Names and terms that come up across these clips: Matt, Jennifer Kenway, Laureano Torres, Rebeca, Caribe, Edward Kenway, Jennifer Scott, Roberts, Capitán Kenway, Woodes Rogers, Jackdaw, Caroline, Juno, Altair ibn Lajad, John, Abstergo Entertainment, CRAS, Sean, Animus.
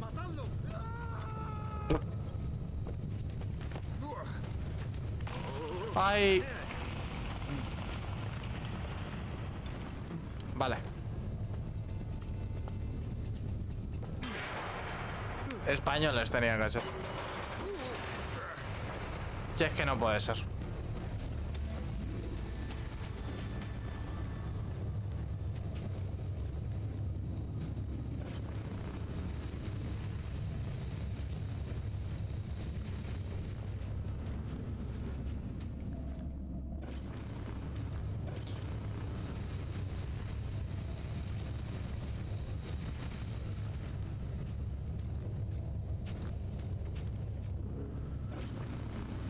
¡Matadlo! ¡Ay! Vale. Españoles tenían que ser. Si es que no puede ser.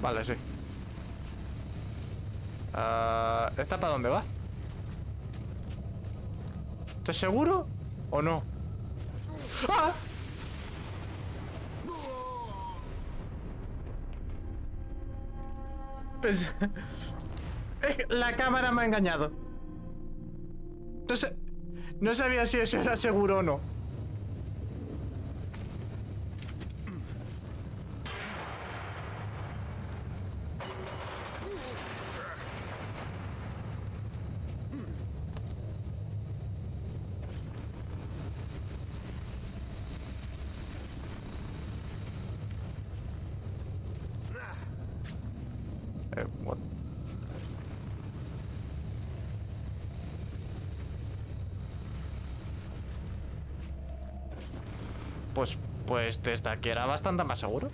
Vale, sí. ¿Esta para dónde va? ¿Estás seguro o no? ¡Ah! Pensé... La cámara me ha engañado. No sabía si eso era seguro o no. Pues desde aquí era bastante más seguro.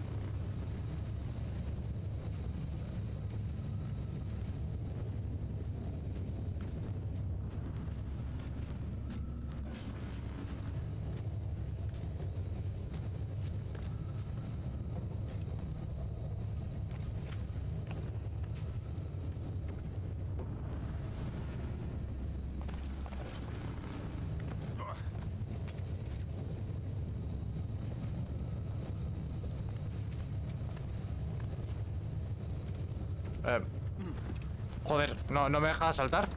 Joder, no me deja saltar.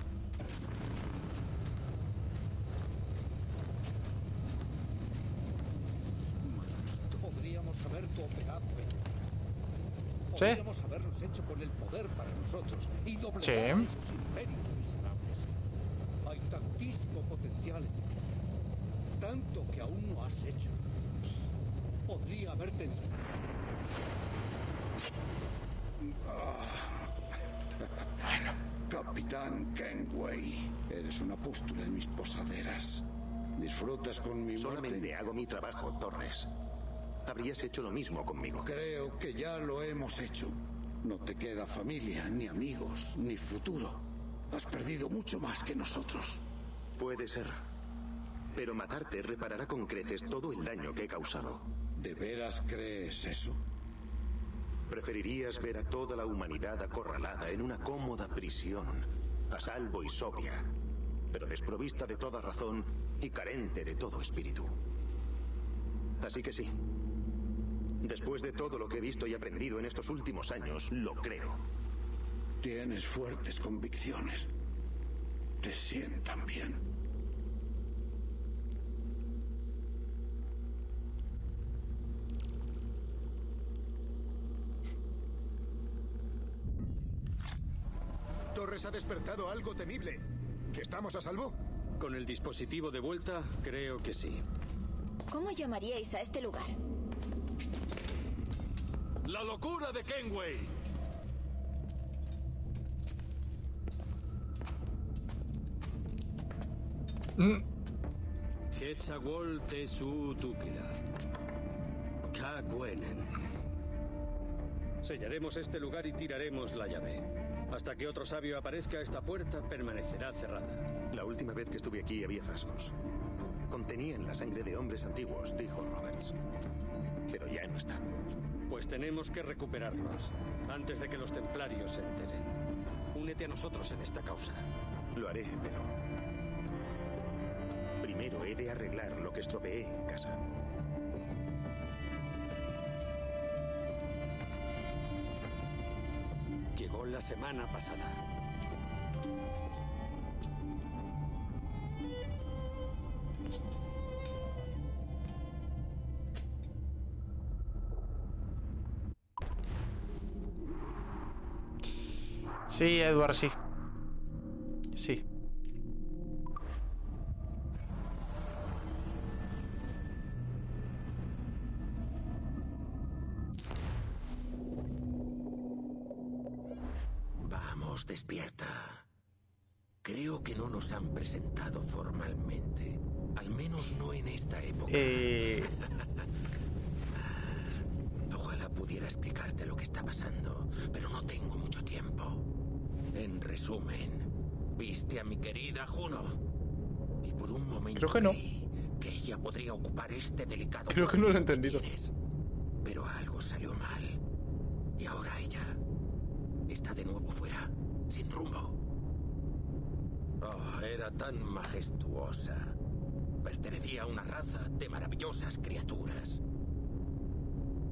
Podríamos haber cooperado. Podríamos habernos hecho con el poder para nosotros y doblegar esos imperios miserables. Hay tantísimo potencial, tanto que aún no has hecho. Podría haberte enseñado. Bueno. Capitán Kenway, eres una pústula en mis posaderas. Disfrutas con mi muerte. Solamente hago mi trabajo, Torres. Habrías hecho lo mismo conmigo. Creo que ya lo hemos hecho. No te queda familia, ni amigos, ni futuro. Has perdido mucho más que nosotros. Puede ser. Pero matarte reparará con creces todo el daño que he causado. ¿De veras crees eso? Preferirías ver a toda la humanidad acorralada en una cómoda prisión, a salvo y sobria, pero desprovista de toda razón y carente de todo espíritu. Así que sí, después de todo lo que he visto y aprendido en estos últimos años, lo creo. Tienes fuertes convicciones. Te sientan bien. Torres ha despertado algo temible. ¿Estamos a salvo? Con el dispositivo de vuelta, creo que sí. ¿Cómo llamaríais a este lugar? ¡La locura de Kenway! Hechawol Tesu Tukila. Kagwenen. Sellaremos este lugar y tiraremos la llave. Hasta que otro sabio aparezca, esta puerta permanecerá cerrada. La última vez que estuve aquí había frascos. Contenían la sangre de hombres antiguos, dijo Roberts. Pero ya no están. Pues tenemos que recuperarlos, antes de que los templarios se enteren. Únete a nosotros en esta causa. Lo haré, pero... primero he de arreglar lo que estropeé en casa. Llegó la semana pasada. Sí, Edward, sí. Sí. Vamos, despierta. Creo que no nos han presentado formalmente. Al menos no en esta época. Ojalá pudiera explicarte lo que está pasando, pero no tengo mucho tiempo. En resumen, viste a mi querida Juno. Y por un momento creo que no. Que ella podría ocupar este delicado... Creo que no lo he entendido. Pero algo salió mal. Y ahora ella está de nuevo fuera, sin rumbo. Oh, era tan majestuosa. Pertenecía a una raza de maravillosas criaturas.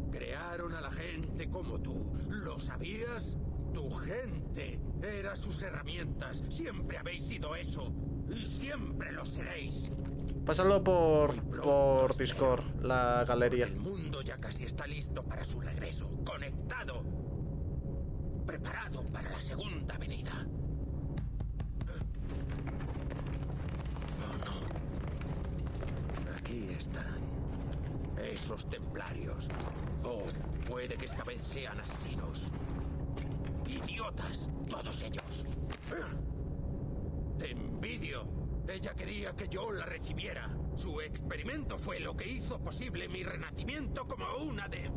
Crearon a la gente como tú. ¿Lo sabías? Tu gente era sus herramientas. Siempre habéis sido eso. Y siempre lo seréis. Pásalo por Discord, la galería. El mundo ya casi está listo para su regreso. Conectado. Preparado para la segunda venida. Oh, no. Aquí están. Esos templarios. Oh, puede que esta vez sean asesinos. ¡Idiotas! ¡Todos ellos! ¡Te envidio! Ella quería que yo la recibiera. Su experimento fue lo que hizo posible mi renacimiento como una de...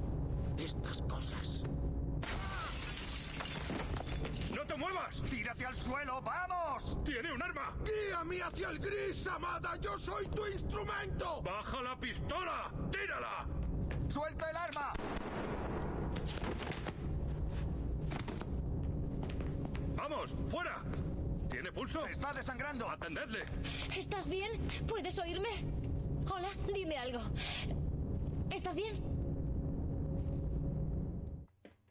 estas cosas. ¡No te muevas! ¡Tírate al suelo! ¡Vamos! ¡Tiene un arma! ¡Guíame hacia el gris, amada! ¡Yo soy tu instrumento! ¡Baja la pistola! ¡Tírala! ¡Suelta el arma! ¡Vamos! ¡Fuera! ¿Tiene pulso? Se está desangrando. ¡Atendedle! ¿Estás bien? ¿Puedes oírme? Hola, dime algo. ¿Estás bien?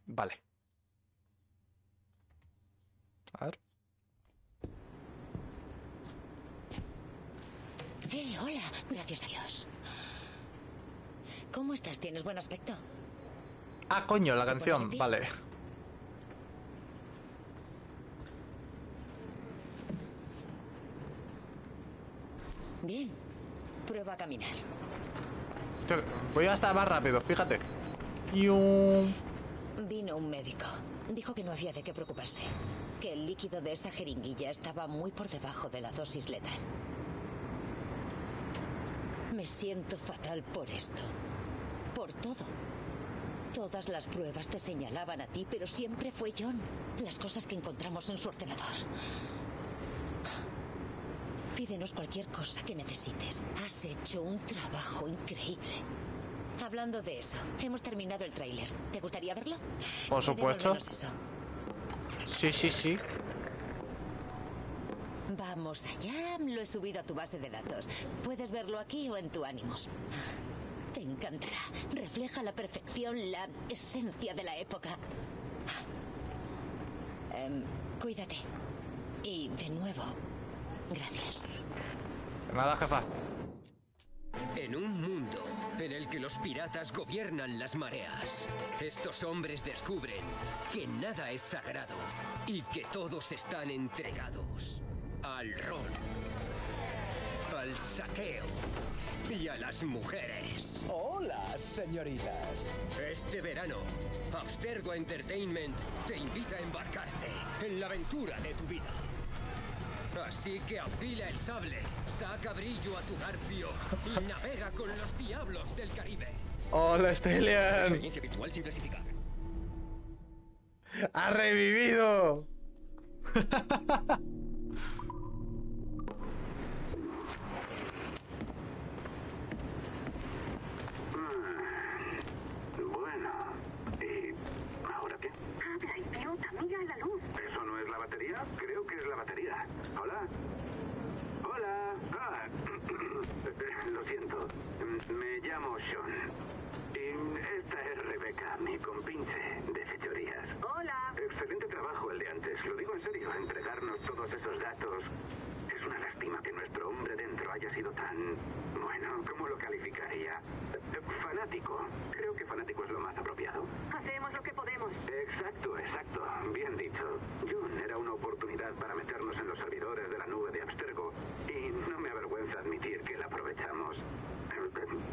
Vale. A ver. Hola. Gracias a Dios. ¿Cómo estás? ¿Tienes buen aspecto? Ah, coño, la canción. Vale. Bien, prueba a caminar. Voy hasta más rápido, fíjate. Vino un médico. Dijo que no había de qué preocuparse. Que el líquido de esa jeringuilla estaba muy por debajo de la dosis letal. Me siento fatal por esto. Por todo. Todas las pruebas te señalaban a ti, pero siempre fue John. Las cosas que encontramos en su ordenador. Pídenos cualquier cosa que necesites. Has hecho un trabajo increíble. Hablando de eso, hemos terminado el tráiler. ¿Te gustaría verlo? Por supuesto. Sí, sí, sí. Vamos allá. Lo he subido a tu base de datos. Puedes verlo aquí o en tu Animus. Te encantará. Refleja a la perfección la esencia de la época. Cuídate. Y de nuevo... gracias. Nada, jefa. En un mundo en el que los piratas gobiernan las mareas, estos hombres descubren que nada es sagrado y que todos están entregados al ron, al saqueo y a las mujeres. Hola, señoritas. Este verano, Abstergo Entertainment te invita a embarcarte en la aventura de tu vida. Así que afila el sable, saca brillo a tu garfio y navega con los diablos del Caribe. ¡Hola, Estelian! Experiencia virtual sin clasificar. ¡Ha revivido! Bueno, ¿ahora qué? ¡Habla, idiota! ¡Mira la luz! ¿Eso no es la batería? Creo que es la batería. Hola. Hola. Ah, lo siento. Me llamo Sean. Esta es Rebeca, mi compinche de fechorías. Hola. Excelente trabajo el de antes. Lo digo en serio. Entregarnos todos esos datos. Es una lástima que nuestro hombre dentro haya sido tan... bueno, ¿cómo lo calificaría? Fanático. fanático. Creo que fanático es lo más apropiado. Hacemos lo que podemos. Exacto, exacto. Bien dicho. John, era una oportunidad para meternos en los servidores de la nube de Abstergo y no me avergüenza admitir que la aprovechamos.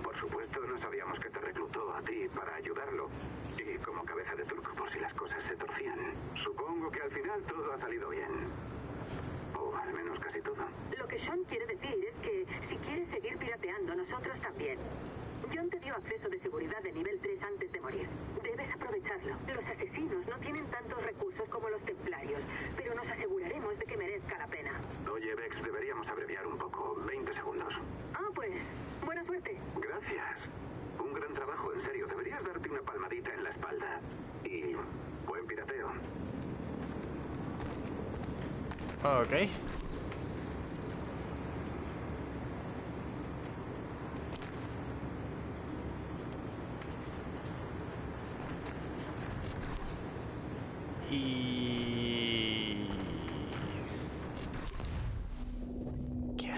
Por supuesto, no sabíamos que te reclutó a ti para ayudarlo. Y como cabeza de turco por si las cosas se torcían. Supongo que al final todo ha salido bien. O al menos casi todo. Lo que Sean quiere decir es que si quieres seguir pirateando, nosotros también. John te dio acceso de seguridad de nivel 3 antes de morir. Debes aprovecharlo. Los asesinos no tienen tantos recursos como los templarios, pero nos aseguraremos de que merezca la pena. Oye, Bex, deberíamos abreviar un poco. 20 segundos. Ah, pues. Buena suerte. Gracias. Un gran trabajo, en serio. Deberías darte una palmadita en la espalda. Y buen pirateo. Ok. Y... ¿qué?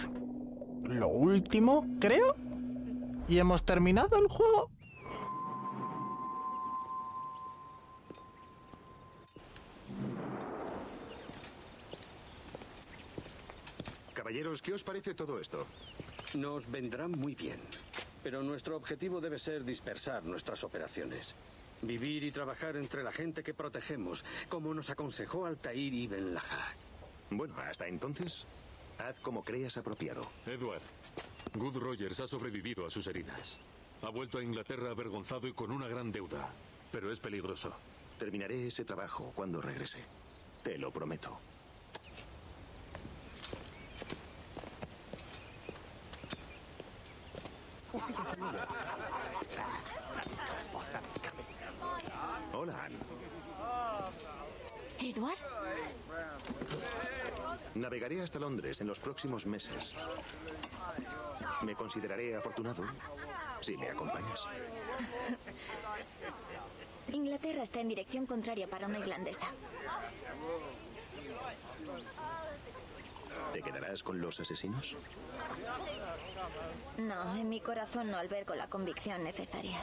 Lo último, creo. Y hemos terminado el juego. Caballeros, ¿qué os parece todo esto? Nos vendrá muy bien, pero nuestro objetivo debe ser dispersar nuestras operaciones. Vivir y trabajar entre la gente que protegemos, como nos aconsejó Altair ibn Lajad. Bueno, hasta entonces, haz como creas apropiado. Edward, Woodes Rogers ha sobrevivido a sus heridas. Ha vuelto a Inglaterra avergonzado y con una gran deuda, pero es peligroso. Terminaré ese trabajo cuando regrese. Te lo prometo. Hola, Anne. ¿Edward? Navegaré hasta Londres en los próximos meses. Me consideraré afortunado si me acompañas. Inglaterra está en dirección contraria para una irlandesa. ¿Te quedarás con los asesinos? No, en mi corazón no albergo la convicción necesaria.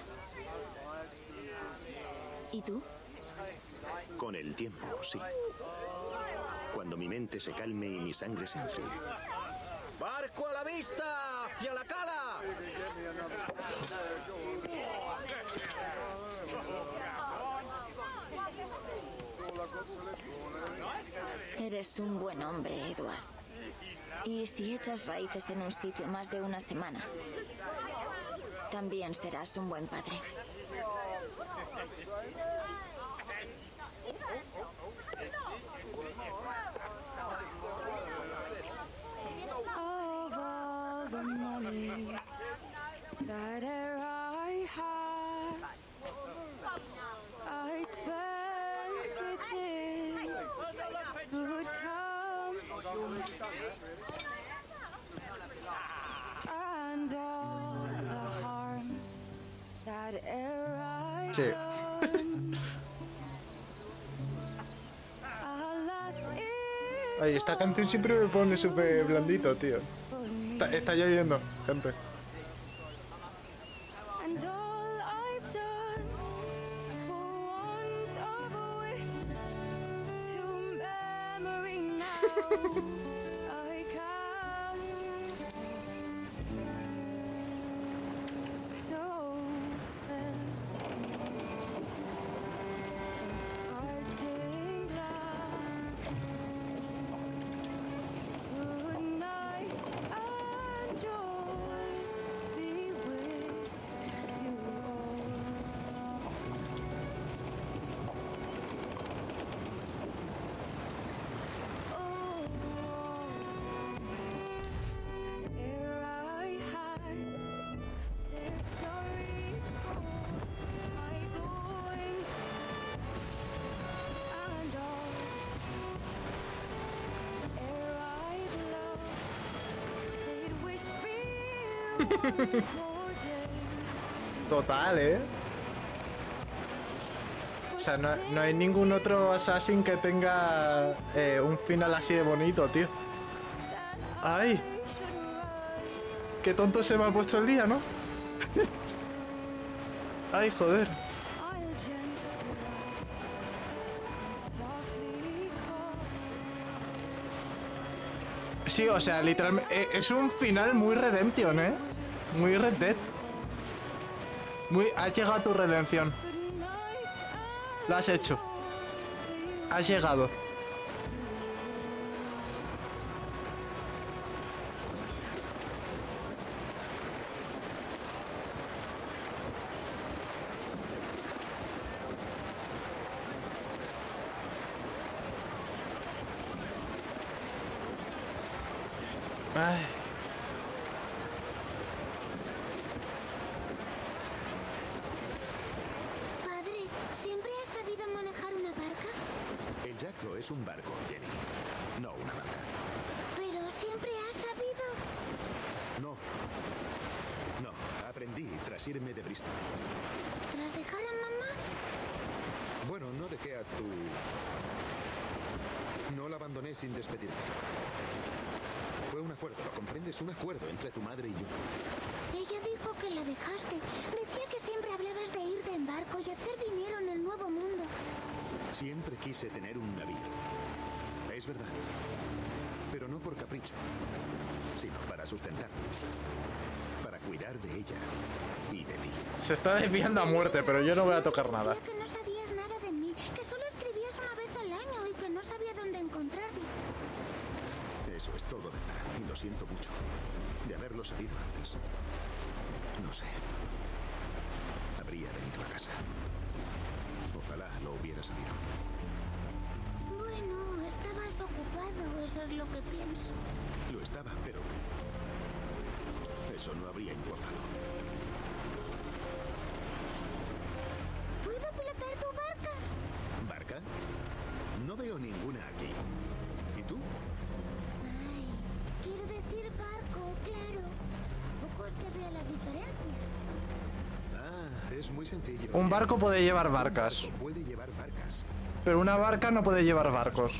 ¿Y tú? Con el tiempo, sí. Cuando mi mente se calme y mi sangre se enfríe. ¡Barco a la vista! ¡Hacia la cala! Eres un buen hombre, Edward. Y si echas raíces en un sitio más de una semana, también serás un buen padre. Of all the money that ever I had, I spent it in good company, and all the harm that ever I done. Ay, esta canción siempre me pone súper blandito, tío. Está lloviendo, gente. Total, ¿eh? O sea, no hay ningún otro assassin que tenga un final así de bonito, tío. ¡Ay! Qué tonto se me ha puesto el día, ¿no? Ay, joder. Sí, o sea, literalmente es un final muy Redemption, ¿eh? Muy Red Dead. Muy... Has llegado a tu redención. Lo has hecho. Has llegado. Ay. Padre, ¿siempre has sabido manejar una barca? El Jackdaw es un barco, Jenny. No una barca. Pero siempre has sabido. No. No, aprendí tras irme de Bristol. ¿Tras dejar a mamá? Bueno, no dejé a tu... No la abandoné sin despedirme. Fue un acuerdo, ¿lo comprendes? Un acuerdo entre tu madre y yo. Ella dijo que la dejaste. Decía que siempre hablabas de irte en barco y hacer dinero en el nuevo mundo. Siempre quise tener un navío. Es verdad. Pero no por capricho, sino para sustentarnos. Para cuidar de ella y de ti. Se está desviando a muerte, pero yo no voy a tocar nada. Que no sabías nada de mí, que solo escribías una vez al año y que no sabía dónde encontrarte. Eso es todo, verdad. Y lo siento mucho de haberlo sabido antes. No sé. Habría venido a casa. Ojalá lo hubiera sabido. Bueno, estabas ocupado. Eso es lo que pienso. Lo estaba, pero... eso no habría importado. ¿Puedo pilotar tu barca? ¿Barca? No veo ninguna aquí. ¿Y tú? Quiero decir barco, claro. Tampoco es que vea la diferencia. Ah, es muy sencillo. Un barco puede llevar barcas. Puede llevar barcas. Pero una barca no puede llevar barcos.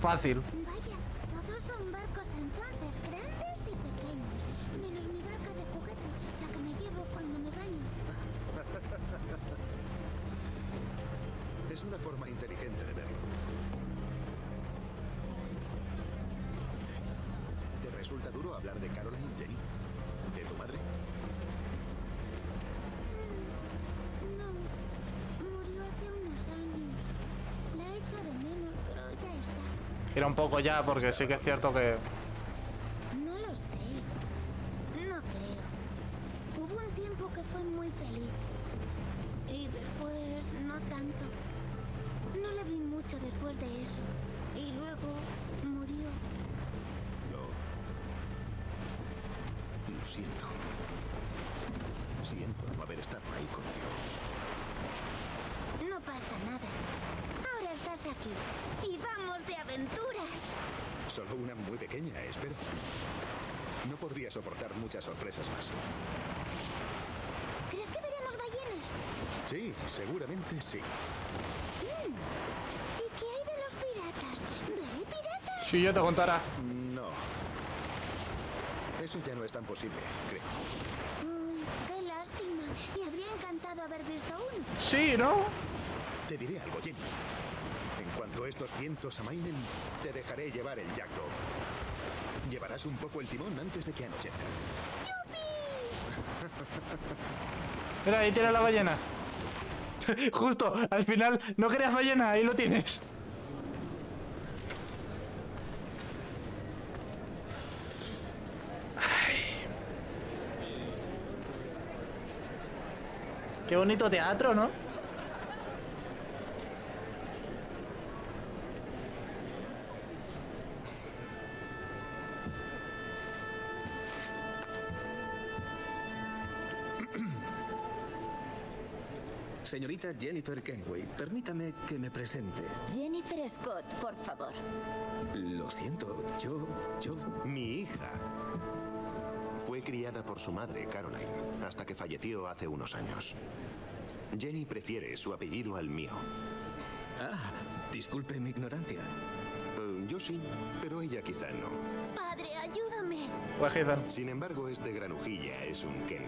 Fácil. Vaya, todos son barcos entonces, grandes y pequeños. Menos mi barca de juguete, la que me llevo cuando me baño. Es una forma inteligente de verlo. ¿Resulta duro hablar de Caroline, Jenny? ¿De tu madre? No. Murió hace unos años. La he hecho de menos, pero ya está. Gira un poco ya, porque sí que es cierto que... No lo sé. No creo. Hubo un tiempo que fue muy feliz. Y después no tanto. No la vi mucho después de eso. Y luego murió. Lo siento. Siento no haber estado ahí contigo. No pasa nada. Ahora estás aquí. Y vamos de aventuras. Solo una muy pequeña, espero. No podría soportar muchas sorpresas más. ¿Crees que veremos ballenas? Sí, seguramente sí. ¿Y qué hay de los piratas? ¿Veré piratas? Sí, yo te contará. No. Eso ya no es tan posible, creo. Qué lástima. Me habría encantado haber visto uno. Sí, ¿no? Te diré algo, Jenny. En cuanto estos vientos amainen, te dejaré llevar el Jackdaw. Llevarás un poco el timón antes de que anochezca. ¡Yupi! Mira, ahí tienes la ballena. Justo, al final, no querías ballena, ahí lo tienes. Qué bonito teatro, ¿no? Señorita Jennifer Kenway, permítame que me presente. Jennifer Scott, por favor. Lo siento, mi hija. Fue criada por su madre, Caroline, hasta que falleció hace unos años. Jenny prefiere su apellido al mío. Ah, disculpe mi ignorancia. Yo sí, pero ella quizá no. Padre, ayúdame. Sin embargo, este granujilla es un Ken.